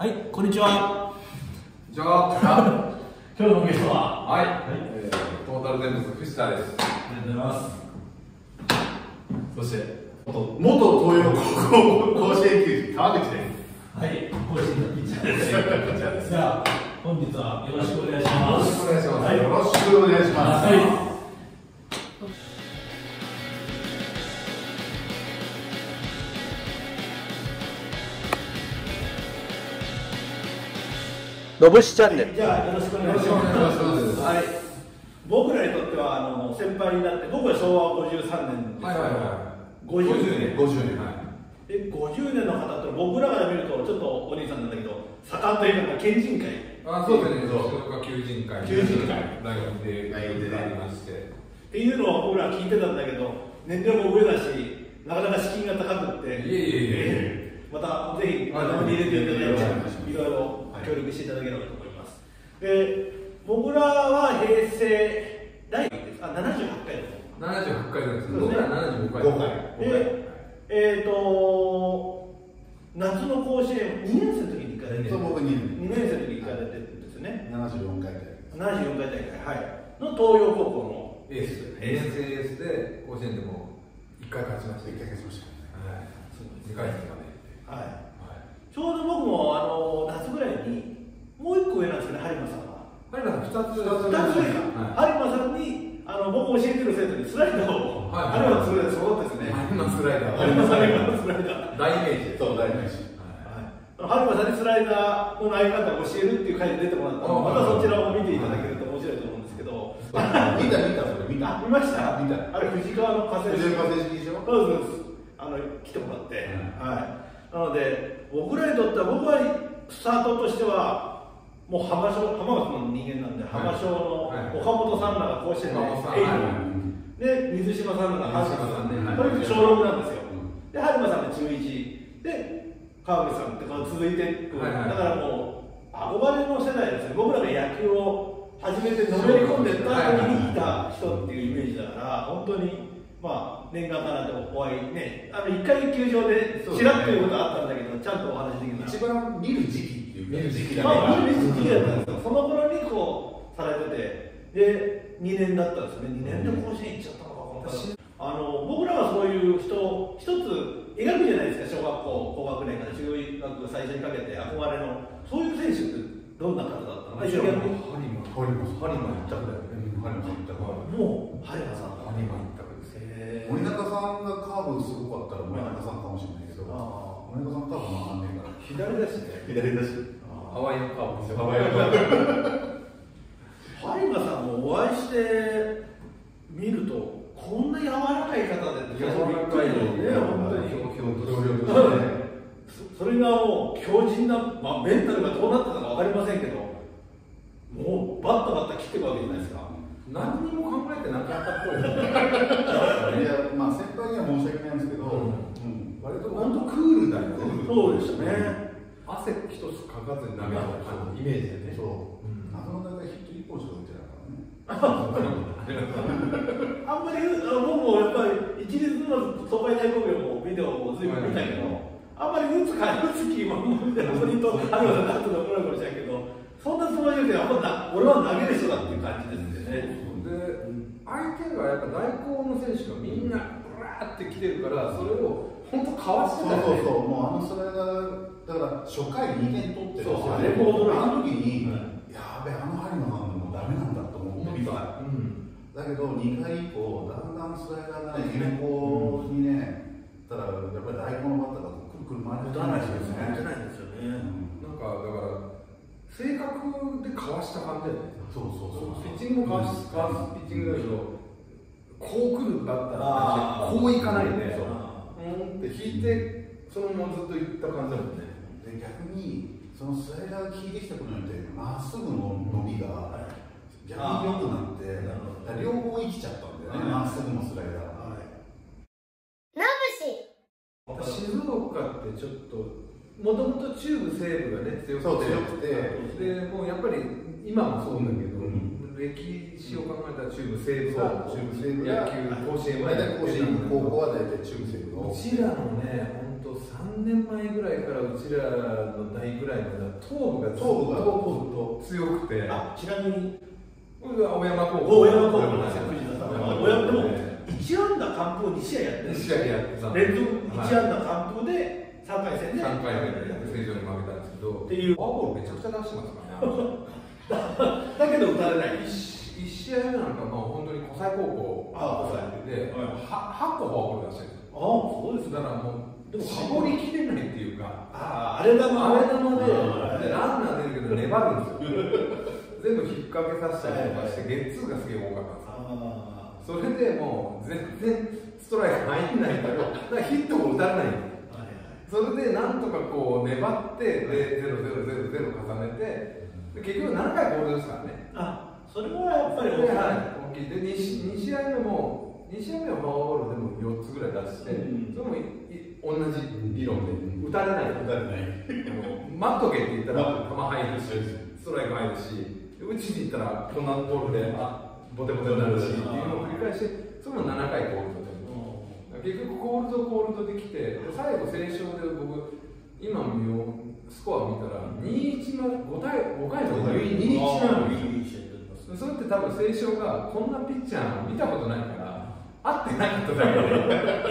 はい、こんにちは。こんにちは。今日のゲストは、はい、トータルテンボス藤田です。ありがとうございます。そして、元東洋高校甲子園球児川口です。はい、甲子園のピッチャーです。こちらです。じゃあ、本日はよろしくお願いします。よろしくお願いします。よろしくお願いします。はい。のぶしチャンネル。じゃあよろしくお願いします。はい。僕らにとっては先輩になって、僕は昭和53年ですから。50年。で50年の方って僕らから見るとちょっとお兄さんなんだけど、盛んというか県人会。あ、そうですね。求人会。大学でありまして。っていうのを僕ら聞いてたんだけど、年齢も上だし、なかなか資金が高くって。いえ。またぜひ頭に入れていただいて、いろいろ。協力していただければと思います。で、僕らは平成第78回です。75回で、夏の甲子園2年生の時に行かれて、僕2年生の時に行かれてるんですよね。74回大会、はい、の東洋高校のエース、エースで甲子園でも1回勝ちました。はい、2回戦まで行って、はい、ちょうど僕も夏ぐらいに、もう1個上なんですけど、有馬さんに、僕教えてる生徒にスライダーを、有馬スライダー、大イメージ、そう、大イメージ、有馬さんにスライダーの投げ方を教えるっていう回で出てもらったので、またそちらを見ていただけると面白いと思うんですけど、見ました、あれ、藤川の河川敷でしょ、そうです、来てもらって、はい、なので、僕らにとっては、僕はスタートとしては、もう浜松の人間なんで、浜松の岡本さんらが甲子園で、水島さんらが阪神さんで、これって小6なんですよ。で、有馬さんが11で、川口さんって続いていく、だからもう、憧れの世代ですね。僕らが野球を初めてのめり込んでった後にいた人っていうイメージだから、本当に。まあ、念願かなって怖いね、1回球場でちらっということがあったんだけど、ちゃんとお話できない、一番見る時期っていう、見る時期だったんですよ、その頃にこうされてて、で、2年だったんですよね、2年で甲子園行っちゃったのか、今回僕らはそういう人を一つ描くじゃないですか、小学校、高学年から中学最初にかけて、憧れの、そういう選手ってどんな方だったの？ハリマさん森中さんがカーブすごかったら森中さんかもしれないけど、森中さんカーブわかんないから左だしハワイアンカーブですよ。ハリマさんもお会いしてみるとこんな柔らかい方でってそれがもう強靭な、まあ、メンタルがどうなったかわかりませんけど、もうバッタ切っていくわけじゃないですか。何にも考えてなかったっぽい。まあ先輩には申し訳ないんですけど、割と本当クールだよね。そうでしたね。汗一つかかずに投げた感じイメージでね。そう。なかなかヒット一本しか打ってないからね。あんまり僕もやっぱり一律の東海大工業もビデオも随分見たけど、あんまり打つ気もみたいなポイントあるようなことが起こるかもしれないけど。そんなつもりで、俺は投げる人だっていう感じですよね。で、相手がやっぱ大高の選手がみんな、ブラーって来てるから、それを本当かわしてたよね。そう、もうそれが、だから初回2点取ってるんですよね。あの時に、やべ、あのハリマさんもうダメなんだと思ってみた。だけど、2回以降、だんだんスライダーがね、平行にね、ただ、やっぱり大高のバッターがくるくる回ってないですよね。なんか、だから、性格でかわした感じだよね。ピッチングもかわすピッチングだけど、こう来るんだったら、こういかないで、うんって引いて、そのままずっといった感じだもんね。逆に、そのスライダーが効いてきたことによって、まっすぐの伸びが逆に良くなって、両方生きちゃったんだよね、まっすぐのスライダーが。静岡ってちょっともともと中部西部がね強くて、でもうやっぱり今もそうだけど、歴史を考えたら中部西部が野球甲子園は大体高校は大体中部西部のうちらのね、本当3年前ぐらいからうちらの代ぐらいまでは頭部が強くて、あ、ちなみに青山高校、でも1安打完封2試合やってるんですよ。連続1安打完封で3回戦で3回目で成城に負けたんですけど、っていうフォアボールめちゃくちゃ出してますからね。だけど打たれない。1試合目なんか本当に湖西高校で8個フォアボール出してるんですよ。そうです。だからもう絞りきれないっていうか、あれ玉でランナー出るけど粘るんですよ。全部引っ掛けさせたりとかして、ゲッツーがすげえ多かったんですよ。それでもう全然ストライク入んないけど、ヒットも打たないんです。それでなんとかこう粘って、で、0、0、0、0重ねて、結局7回ボールですからね。あ、それはやっぱり大きい。で、2試合目も、2試合目はフォアボールでも4つぐらい出して、それも同じ理論で、打たれない、待っとけって言ったら、球入るし、ストライク入るし。打ちに行ったらこんなボールでボテボテになるしっていうのを繰り返して、それも7回コールドで、結局コールドできて、最後正勝で、僕今スコアを見たら2-1、5回の2-1なのに、それって多分正勝がこんなピッチャー見たことないから合ってなかっただ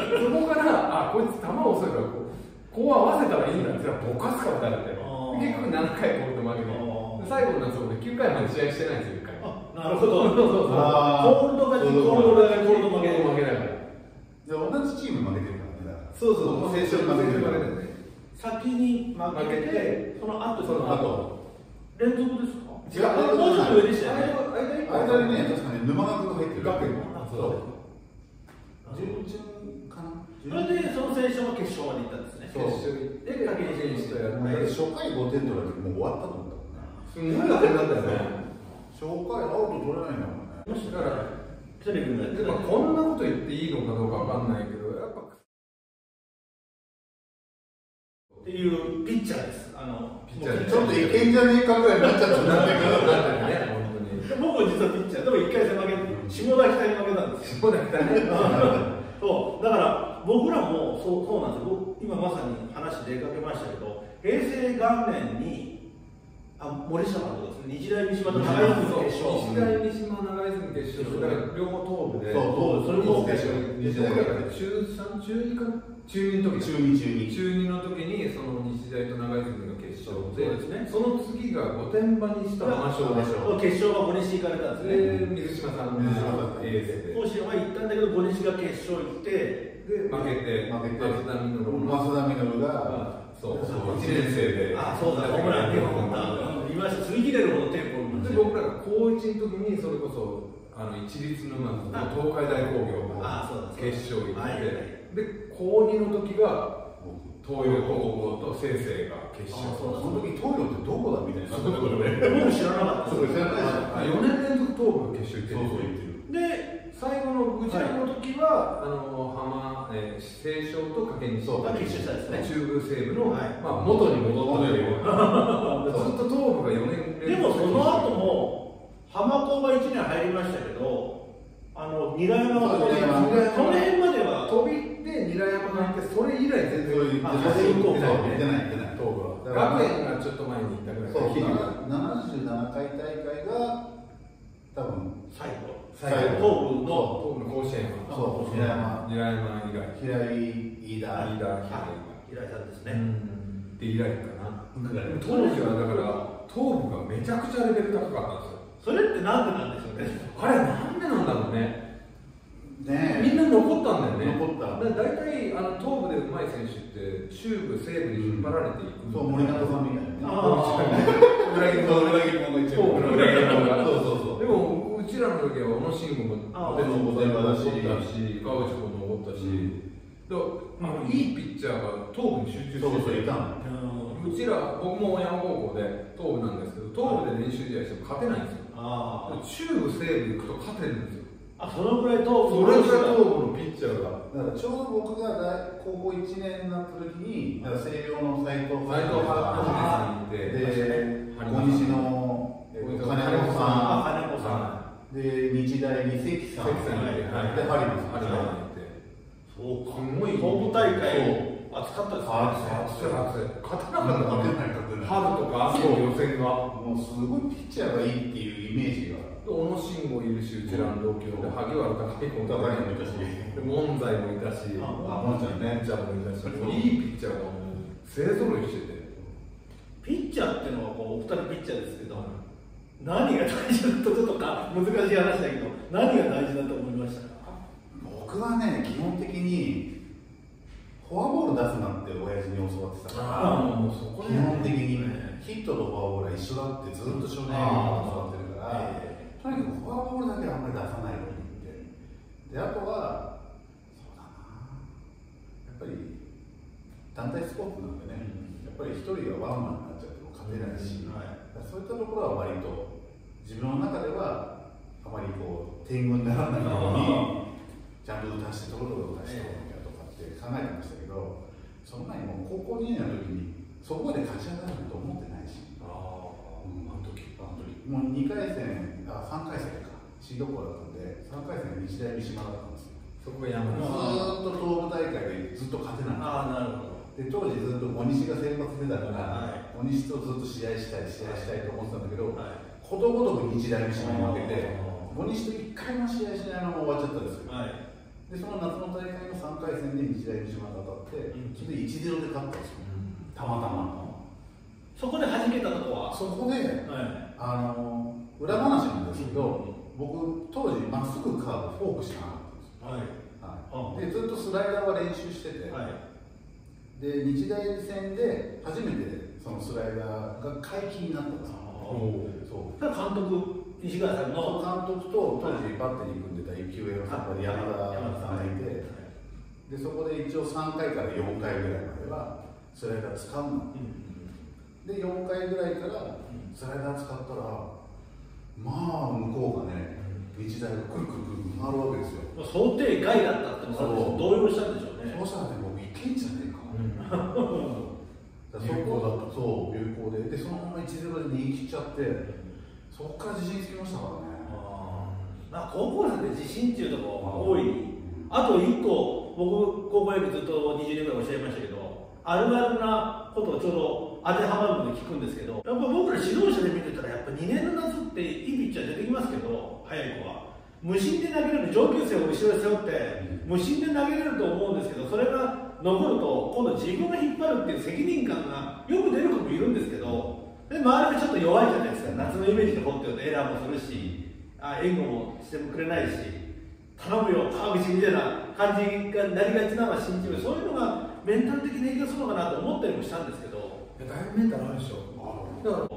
けで、そこからあ、こいつ球遅いからこう合わせたらいいんだってぼかすかもだって、結局7回コールド負けて、最後なんですよ、9回まで試合してないんですよ、1回。なるほど、コールドが2、コールドが2、コールド負けないから。じゃあ同じチーム負けてるからね。そうそう、先勝負けてるからね。先に負けて、その後、連続ですか？違う、もうちょっと上でしたね。間にね、確かに沼川君が入ってる。学園も準々かな。それでその先勝は決勝まで行ったんですね。で、先に選手とやって、初回5点取られてもう終わったと思った。すごい当たりだったよね。紹介アウト取れないんだもんね。もしだからテレビでこんなこと言っていいのかどうかわかんないけど、やっぱっていうピッチャーです。ちょっといけんじゃねえかぐらいになっちゃったんだけど、僕実はピッチャーでも1回戦負けて、下田北に負けたんですよ。下田北ね。そうだから僕らもそうなんですよ。僕今まさに話出かけましたけど、平成元年に森下監督ですね、日大三島と長泉決勝、両方頭部で、それも決勝、日大だから中3、中2か、中2の時に、その日大と長泉の決勝で、その次が御殿場にした決勝が五西行かれたんですね、水島さんの衛星で、甲子園は行ったんだけど、五西が決勝行って、負けて、増田実が。1年生で、そうだね、ホームラン2本打った、いました、釣り切れるほどテンポを打って、僕らが高1の時に、それこそ一律の東海大工業の決勝行って、で、高2の時が東洋高校と先生が決勝、その時東洋ってどこだみたいな、僕知らなかった、4年連続東部の決勝行ってる。最後のうちの時は、西湘と掛西と中部西部の元に戻ったというか、ずっと東部が4年でも、その後も浜高が1年入りましたけど、韮山はその辺までは飛びで韮山が入って、それ以来全然東部は学園がちょっと前に行ったぐらい。77回大会が多分最後、東部の甲子園は韮山以外、平井さんですね。で、以来かな。当時はだから東部がめちゃくちゃレベル高かったんですよ。それってなんでなんでしょうね。あれなんでなんだろうね。みんな残ったんだよね。残った。だいたい東部でうまい選手って中部西部に引っ張られていく。そう、森永さんみたいな。裏切り者が。でもうちらの時は小野慎吾もでも御殿場だし、川内君も残ったし、いいピッチャーが東部に集中していたんだよ。うちら、僕も山高校で東部なんですけど、東部で練習試合しても勝てないんですよ。中部、西部行くと勝てるんですよ。そのぐらい東部のピッチャーが。ちょうど僕が高校1年になった時に、星稜の斎藤さんに行って、小西の金子さん。で、日大に関さんで、ハリマさんに行って、そう、すごい東部大会を扱かったですね。勝てなかったら勝てない、春とか秋の予選が、もうすごいピッチャーがいいっていうイメージが。小野伸もいるし、うちらの同郷で萩原貴彦もいたし、門西もいたし、門ちゃんね、ちゃんもいたし、いいピッチャーが勢ぞろいしてて。ピッチャーっていうのはお二人ピッチャーですけど、何が大事なこととか難しい話だけど、何が大事だと思いましたか？僕はね、基本的にフォアボール出すなんて親父に教わってたから、基本的にヒットとフォアボールは一緒だってずっと少年教わってるから、とにかくフォアボールだけはあんまり出さないようにって。で、あとは、そうだな、やっぱり団体スポーツなんでね、やっぱり一人がワンマンになっちゃっても勝てないし、そういったところは割と自分の中ではあまりこう天狗にならないように、ジャンルを足してとろとろ出しておく考えてましたけど、その前にもう高校2年の時にそこまで勝ち上がると思ってないし、もう2回戦、あ、3回戦か、シード校だったんで、3回戦、日大三島だったんですよ。そこが山ずっと東部大会でずっと勝てなかった。で、当時ずっと五西が先発出たから、五西とずっと試合したいと思ってたんだけど、ことごとく日大三島に負けて、五西と1回も試合しないまま終わっちゃったんですよ。で、その夏の大会の3回戦で日大三島が当たって、それで 1-0 で勝ったんですよ、たまたま。そこで弾けたとこはそこで、裏話なんですけど、僕、当時、まっすぐカーブ、フォークしかなかったんですよ。で、ずっとスライダーは練習してて、で、日大戦で初めてそのスライダーが解禁になったんですよ。監督西川さんの監督と当時バッテリー組んでた育英の山田さんがいて、でそこで一応3回から4回ぐらいまではスライダー使うので、4回ぐらいからスライダー使ったら、まあ向こうがね、日大がくるくるくる回るわけですよ。想定外だったっても動揺したんでしょうね。そうしたらね、僕いけんじゃねえか、そこだと有効で、そのまま 1-0 で逃げ切っちゃって、そこから自信つきましたからね。まあ高校なんで自信っていうところが多い。あと1個、僕高校野球ずっと20年ぐらい教えましたけど、あるあるなことをちょうど当てはまるので聞くんですけど、やっぱ僕ら指導者で見てたら、やっぱ2年の夏っていいピッチャー出てきますけど、早い子は無心で投げれる、上級生を後ろに背負って無心で投げれると思うんですけど、それが残ると今度自分が引っ張るっていう責任感がよく出る子もいるんですけど、で周りがちょっと弱いじゃないですか、夏のイメージで放っておいてエラーもするし、援護もしてもくれないし、頼むよ、川口みたいな感じがなりがちなのは信じる、そういうのがメンタル的に影響するのかなと思ったりもしたんですけど、いやだいぶメンタルあるでしょ、だから2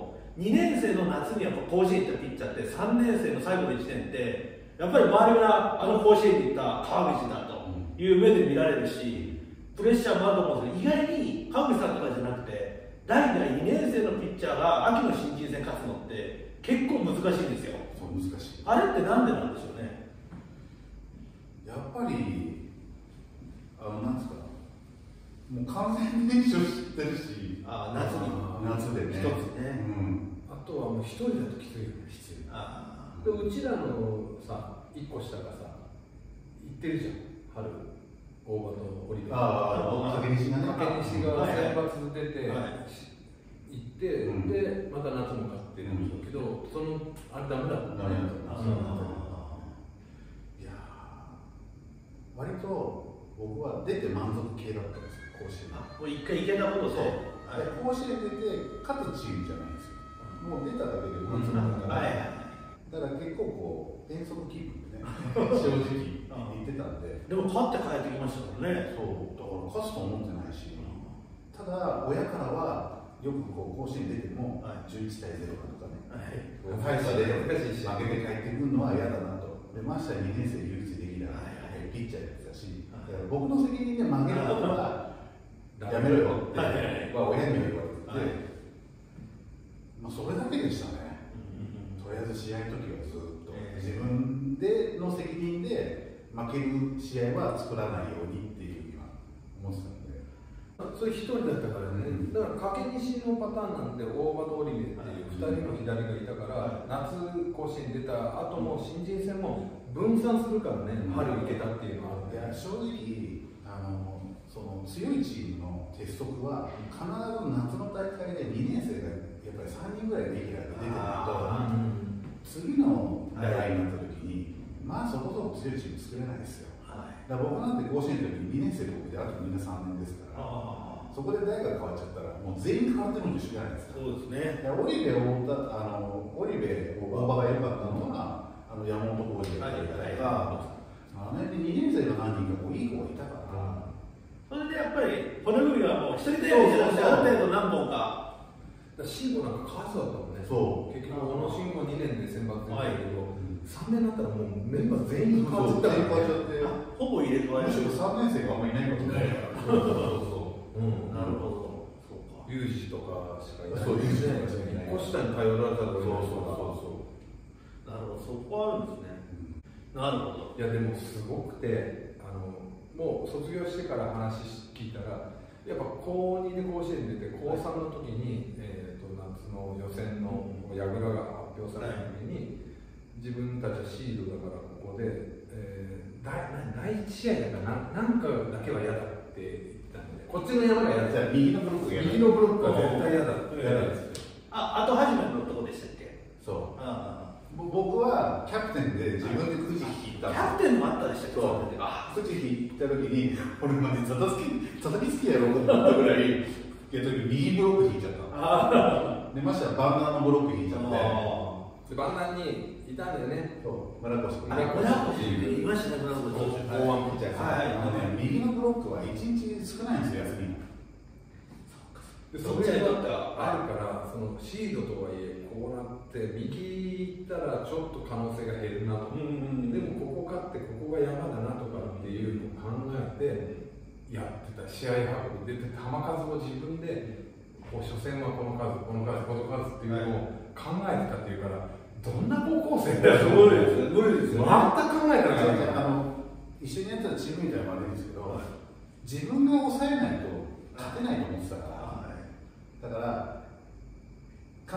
年生の夏にやっぱ甲子園行ったピッチャーって、3年生の最後の1年って、やっぱり周りがあの甲子園に行った川口だという目で見られるし、プレッシャーもあると思うんですけど、意外に川口さんとかじゃなくて、代々2年生のピッチャーが秋の新人戦勝つのって結構難しいんですよ。そう難しい。あれってなんでなんでしょうね。やっぱりなんですか、もう完全に練習してるし、夏でね、一つね、あとはもう一人だときついよね、必要。でうちらのさ、1個下がさ行ってるじゃん、春大場と堀川、竹西がね、竹西が先発出て行って、でまた夏も勝ってるんだけど、そのあれダメだったんだね。いや割と僕は出て満足系だったんですよ、甲子園。もう一回行けたことで甲子園出て勝つチームじゃないんですよ。もう出ただけで満足だから、だから結構こう変則気分でね、正直。言ってたんで、でも勝って帰ってきましたからね。そうだから勝つと思ってないし、ただ親からはよくこう甲子園出ても11対0とかね、大差で負けて帰ってくるのは嫌だなと。でましては2年生唯一できたピッチャーやったし、僕の責任で負けることはやめろよって親に言われてて、それだけでしたね。とりあえず試合の時はずっと自分での責任で負ける試合は作らないようにっていうふうには思ってたんで、それ一人だったからね、だから掛け西のパターンなんで、大場と織部っていう2人の左がいたから、夏、甲子園出た後も新人戦も分散するからね、春行けたっていうのは。いや正直その強いチームの鉄則は必ず夏の大会で2年生がやっぱり3人ぐらいレギュラーで出てないと、次の代表になった時に、はい、まあそこそこ強いチーム作れないですよ。はい、だから僕なんて甲子園の時に2年生で僕であとみんな3年ですから、そこで代が変わっちゃったらもう全員変わってるのと一緒じゃないですか。そうですね。オリベをオリベを大場が良かったのが山本浩二だったりとか、あの辺で2年生の何人かこういい子がいたから。それでやっぱり骨組みはもう一人である程度何本か。慎吾なんか数だったもんね。そう。結局この慎吾2年で選抜に入るけど、3年になったらもうメンバー全員変わっちゃって、ほぼ入れ替わる。むしろ3年生があんまりいないことないから。そうそうそう。なるほど。そうか。有事とかしかいない。そう有事とかしかいない。越下に頼られたらそうそうそうそう。なるほど。そこあるんですね。なるほど。いやでもすごくてもう卒業してから話聞いたら、やっぱ高2で甲子園に出て、高3の時に、夏の予選の矢倉が発表された時に、自分たちはシードだからここで、第1試合だからなんかだけは嫌だって言ったので、こっちの山が嫌だったら右のブロックが嫌だ、右のブロックは絶対嫌だって嫌なんですよ。あと始まりのとこでしたっけ。そう、僕はキャプテンで自分でくじ引いた。キャプテンもあったでしたっけ。そう。くじ引いた時に、俺まで叩きつきやろうと思ったぐらい、右ブロック引いちゃった。で、ましてはバンナーのブロック引いちゃって。バンナーにいたんだよね。そう。村越君。村越君いましたね、村越君。大腕ピッチャー。はい。右のブロックは1日少ないんですよ、休みが。それだったらあるから、そのシードとはいえ、こうなって、右行ったらちょっと可能性が減るなと、でもここ勝って、ここが山だなとかっていうのを考えてやってた、試合運びで、球数を自分で、初戦はこの数、この数、この数っていうのを考えてたっていうから、どんな高校生だよ、無理です、無理です、全く考えてなかった。一緒にやったらチームみたいなのもあるんですけど、自分が抑えないと勝てないと思ってたから。だから、必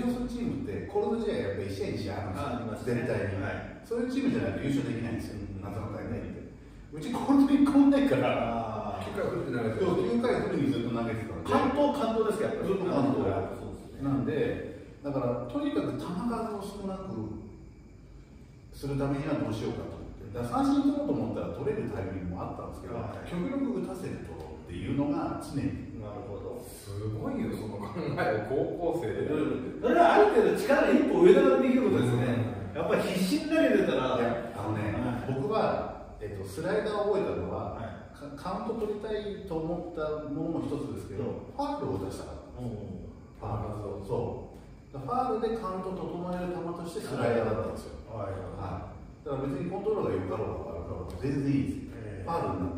ず優勝するチームって、コールド試合やっぱり1試合にしやがるんですよ、絶対に。そういうチームじゃないと優勝できないんですよ、夏の大会って。うち、コールド1個もないから、9回振るって投げてた。9回振るにずっと投げてたので。関東ですけど、ずっと関東が。なんで、だから、とにかく球数を少なくするためにはどうしようかと思って、だから三振取ろうと思ったら取れるタイミングもあったんですけど、極力打たせて取ろうっていうのが常に。なるほど、すごいよ、その考えを高校生で。それはある程度力一歩上からできることですね。やっぱり必死に投げてたら。僕はスライダーを覚えたのは、カウント取りたいと思ったものも一つですけど、ファウルを出したかったんですよ。ファウルを。そう。ファウルでカウントを整える球としてスライダーだったんですよ。だから別にコントロールが良かろうが悪かろうが全然いいです。ファウルに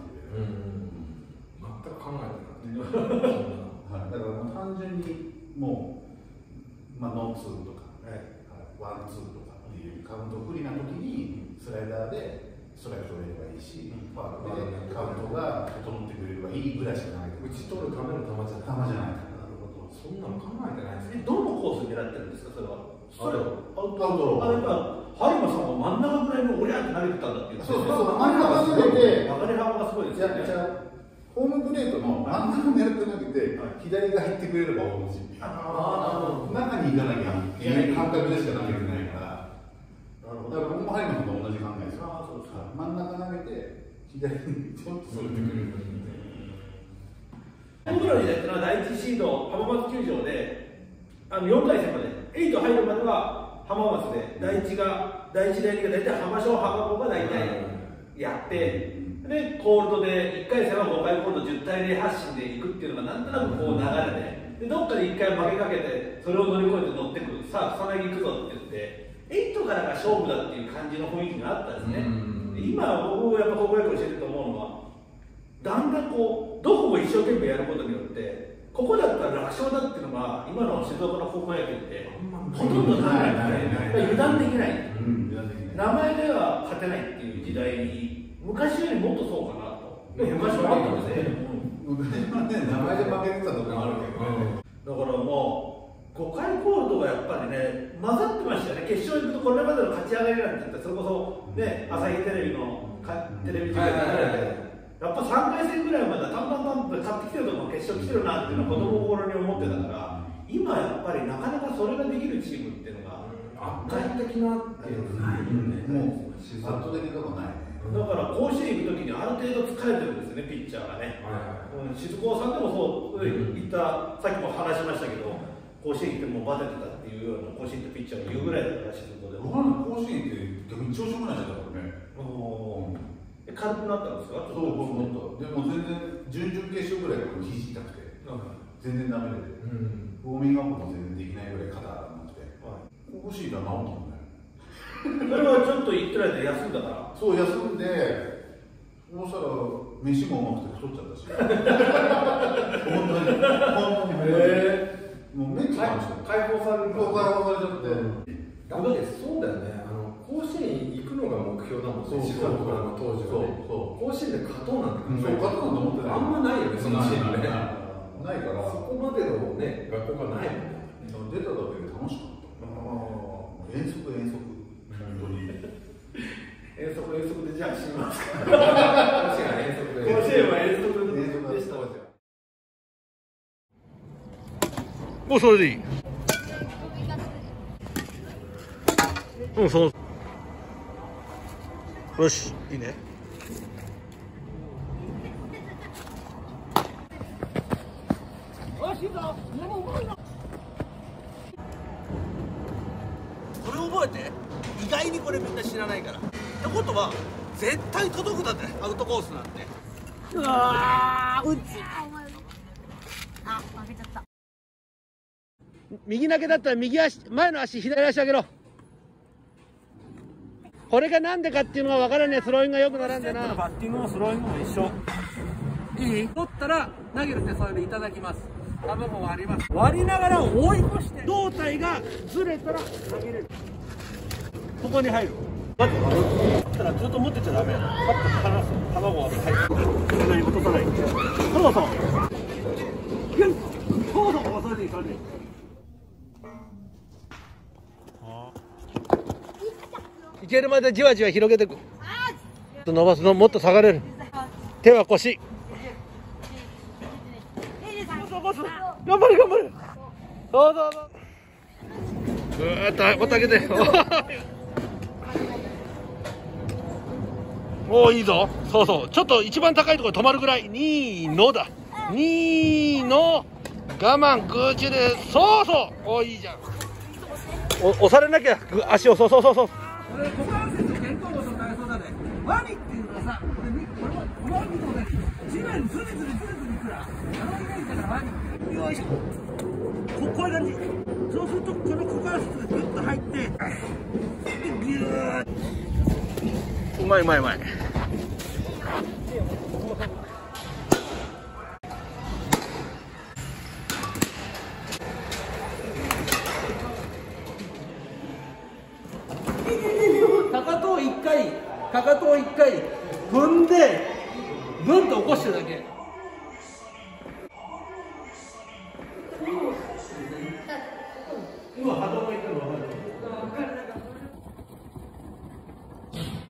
なってくれる。全く考えてない。だから単純にもう、ノーツーとかワンツーとかっていうカウント不利な時にスライダーでストライク取れればいいし、ファウルでカウントが整ってくれればいいぐらいしかない。打ち取るための球じゃない。なるほど。そんなの考えてないですね。どのコース狙ってるんですか、それは。それはアウトロー。ハリマさんは真ん中ぐらいのオリャーって投げてたんだっていう。そうそう。真ん中が出て、曲がり幅がすごいですね。ホームプレートの真ん中狙ってなくて、左が入ってくれれば面白い。中に行かなきゃいけない感覚でしか投げてないから、だから僕もハリマンと同じ考えですよ。真ん中投げて、左にちょっとそれてくれる。僕らの時代っていうのは第1シード、浜松球場で、4回戦まで、8入るまでは浜松で、第1が、第1、第2が大体浜小、浜高が大体やって、で、コールドで1回戦は5回コールド10対0発進でいくっていうのがなんとなくこう流れで、どっかで1回負けかけてそれを乗り越えて乗ってくる、さあ草薙行くぞって言って8からが勝負だっていう感じの雰囲気があったんですね。今僕やっぱ高校野球教えてると思うのは、だんだんこうどこを一生懸命やることによって、ここだったら楽勝だっていうのが今の静岡の高校野球ってほとんどないですね。油断できない、名前では勝てないっていう時代に、昔よりもっとそうかなと。昔はあったんですね。昔はね、名前で負けてたところもあるけど、だからもう、5回コールドがやっぱりね、混ざってましたよね。決勝行くと、これまでの勝ち上がりなんて言ったら、それこそ、ね、朝日テレビのテレビ局で、やっぱ3回戦ぐらいまではタンタンタンって勝ってきてるとこ決勝来てるなっていうのは子供心に思ってたから、今やっぱりなかなかそれができるチームっていうのが圧倒的なっていうのがないよね。もう圧倒的なとこない。だから甲子園行くときにある程度疲れてるんですよね、ピッチャーがね。静子さんでもそう言った、さっきも話しましたけど、甲子園行ってもバテてたっていうような、甲子園行ってピッチャーが言うぐらいだから、静子でも。僕らの甲子園って、でも一応しょうがないじゃん、これね。軽くなったんですか？そう、僕もっと。でも全然、準々決勝ぐらいから肘痛くて、全然ダメで、ウォーミングアップも全然できないぐらい肩がなくて、甲子園行ったら治ったもんね。それはちょっと行ってないで休んだから。そう、休んで、そうしたら飯もうまくて太っちゃったし。本当に。もう目つぶっちゃった。解放されるから。解放されちゃって。だってそうだよね。甲子園行くのが目標だもんね。静岡の当時はね。甲子園で勝とうなんて。勝とうと思ってない。あんまないよね、そのチームね。ないから。そこまでのね、学校がないもんね。出ただけで楽しかった。遠足遠足。遠足遠足でじゃあ死にますか。甲子園は遠足でした。もうそれでいい。うん、そう。よし、いいね。よし、いいぞ。これ覚えて。意外にこれみんな知らないから。ってことは絶対届くだって、アウトコースなんて。うわー、うち。あ、負けちゃった。右投げだったら右足、前の足、左足上げろ。これがなんでかっていうのがわからない。スローイングがよく並んでな。バッティングもスローイングも一緒。いい？取ったら投げるってそれでいただきます。球も割ります。割りながら追い越して胴体がずれたら投げれる。ここに入る。だったらずっと持ってちゃダメ。パッと離す。卵は入って。そんなに落とさない。そうそう。そうそう。それでいい、それでいい。いけるまでじわじわ広げてく。伸ばすの、もっと下がれる。手は腰。頑張れ、頑張れ。そうそうそう。ぐーっとおたけて。おー、いいぞ。そうそう、ちょっと一番高いところで止まるぐらい。2のだ、2の我慢、空中で、そうそう。おー、いいじゃん。押されなきゃ足を、そうそうそうそう。これ股関節肩甲骨になりそうだね。ワニっていうのはさ、これワニみたいな地面にズリズリズリズリくらあのイメージだからワニ。よいしょ。これがね、そうするとこの股関節がグッと入ってでギューッ。うまいうまいうまい。かかとを1回踏んでグンと起こしてるだけ。